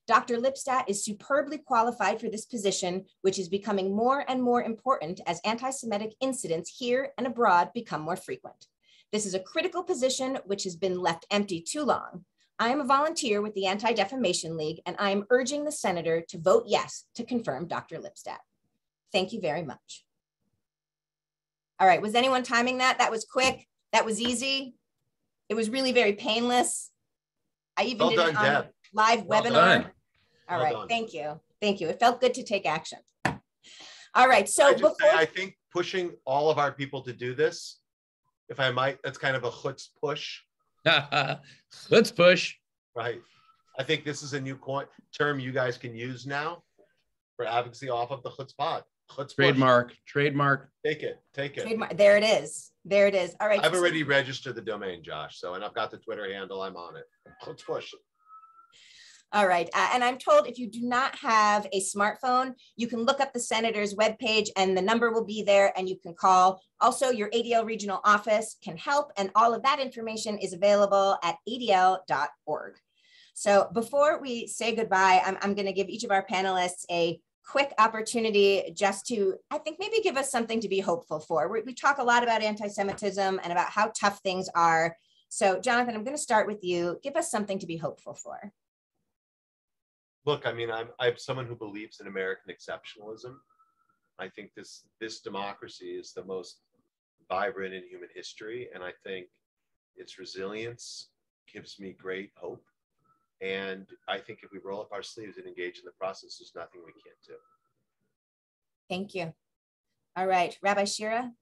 Doctor Lipstadt is superbly qualified for this position, which is becoming more and more important as anti-Semitic incidents here and abroad become more frequent. This is a critical position which has been left empty too long. I am a volunteer with the Anti-Defamation League, and I am urging the senator to vote yes to confirm Doctor Lipstadt. Thank you very much. All right, was anyone timing that? That was quick, that was easy. It was really very painless. I even well did done, it on live well webinar. Done. All well right, done. Thank you. Thank you. It felt good to take action. All right, so I, before I think pushing all of our people to do this, if I might, that's kind of a chutzpush. Let's push. Right. I think this is a new coin term you guys can use now for advocacy off of the chutzpod. Chutzpush. Trademark. Trademark. Take it. Take it. Trademark. There it is. There it is. All right. I've already registered the domain, Josh. So, and I've got the Twitter handle. I'm on it. Let's push. All right. Uh, and I'm told if you do not have a smartphone, you can look up the senator's webpage and the number will be there and you can call. Also, your A D L regional office can help, and all of that information is available at A D L dot org. So before we say goodbye, I'm, I'm going to give each of our panelists a quick opportunity just to, I think, maybe give us something to be hopeful for. We, we talk a lot about anti-Semitism and about how tough things are. So Jonathan, I'm going to start with you. Give us something to be hopeful for. Look, I mean, I'm, I'm someone who believes in American exceptionalism. I think this, this democracy is the most vibrant in human history. And I think its resilience gives me great hope. And I think if we roll up our sleeves and engage in the process, there's nothing we can't do. Thank you. All right, Rabbi Shira?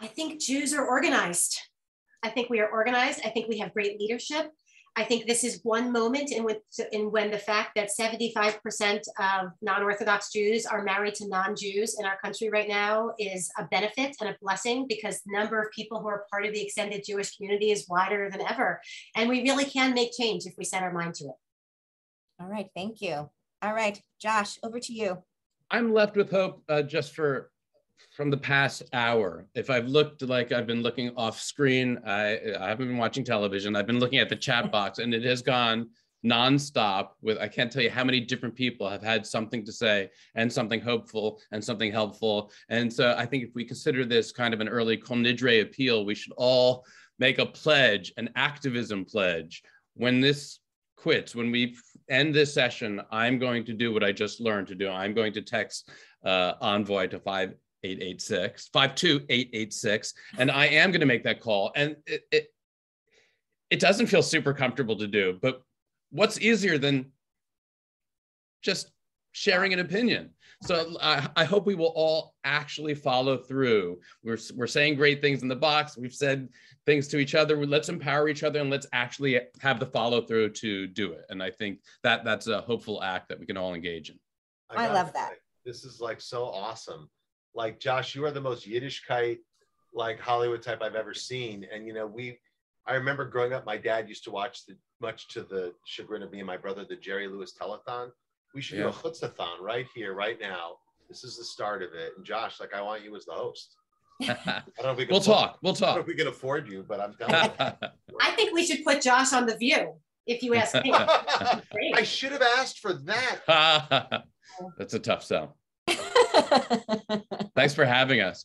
I think Jews are organized. I think we are organized. I think we have great leadership. I think this is one moment in, with, in when the fact that seventy-five percent of non-Orthodox Jews are married to non-Jews in our country right now is a benefit and a blessing, because the number of people who are part of the extended Jewish community is wider than ever. And we really can make change if we set our mind to it. All right, thank you. All right, Josh, over to you. I'm left with hope uh, just for from the past hour. If I've looked like I've been looking off screen, I, I haven't been watching television. I've been looking at the chat box and it has gone nonstop with, I can't tell you how many different people have had something to say and something hopeful and something helpful. And so I think if we consider this kind of an early Kol Nidre appeal, we should all make a pledge, an activism pledge. When this quits, when we end this session, I'm going to do what I just learned to do. I'm going to text uh, Envoy to five eight eight six, five two eight eight six, and I am going to make that call. And it, it, it doesn't feel super comfortable to do, but what's easier than just sharing an opinion? So I, I hope we will all actually follow through. We're, we're saying great things in the box. We've said things to each other. Let's empower each other and let's actually have the follow through to do it. And I think that that's a hopeful act that we can all engage in. I, I love that. Say, this is like so awesome. Like Josh, you are the most Yiddishkeit, like Hollywood type I've ever seen. And you know, we, I remember growing up, my dad used to watch the, much to the chagrin of me and my brother, the Jerry Lewis telethon. We should yeah. do a chutzathon right here, right now. This is the start of it. And Josh, like I want you as the host. I don't know if we can we'll afford, talk. We'll talk. I don't know if we can afford you, but I'm telling you. I think we should put Josh on The View, if you ask me. I should have asked for that. That's a tough sell. Thanks for having us.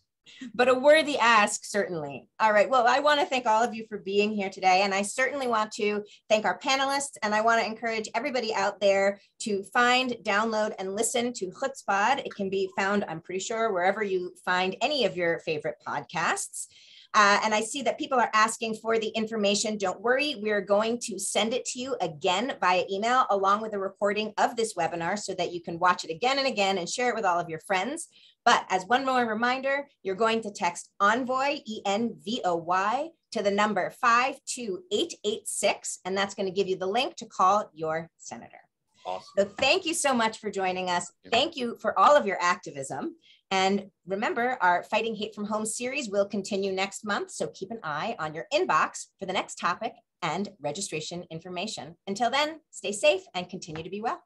But a worthy ask, certainly. All right. Well, I want to thank all of you for being here today. And I certainly want to thank our panelists. And I want to encourage everybody out there to find, download, and listen to Chutzpod. It can be found, I'm pretty sure, wherever you find any of your favorite podcasts. Uh, and I see that people are asking for the information. Don't worry, we're going to send it to you again via email, along with a recording of this webinar so that you can watch it again and again and share it with all of your friends. But as one more reminder, you're going to text Envoy, E N V O Y, to the number five two eight eight six, and that's going to give you the link to call your senator. Awesome. So thank you so much for joining us. Thank you for all of your activism. And remember, our Fighting Hate from Home series will continue next month, so keep an eye on your inbox for the next topic and registration information. Until then, stay safe and continue to be well.